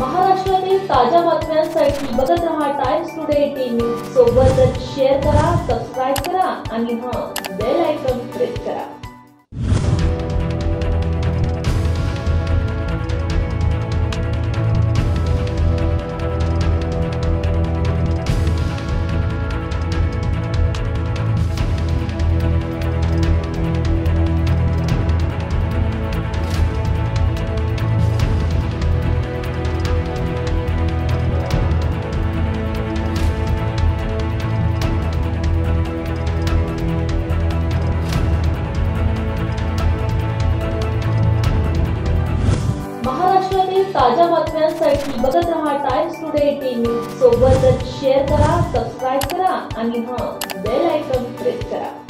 महाराष्ट्रातील ताज्या बातम्यांसाठी बघत रहा टाइम्स टुडे 18 न्यूज. सोबतच शेअर करा, सबस्क्राइब करा आणि बेल आयकॉन प्रेस करा. ताजा बातम्यांसाठी बघत रहा टाइम्स टुडे 18 न्यूज. सोबतच शेअर करा, सबस्क्राइब करा आणि बेल आयकॉन प्रेस करा.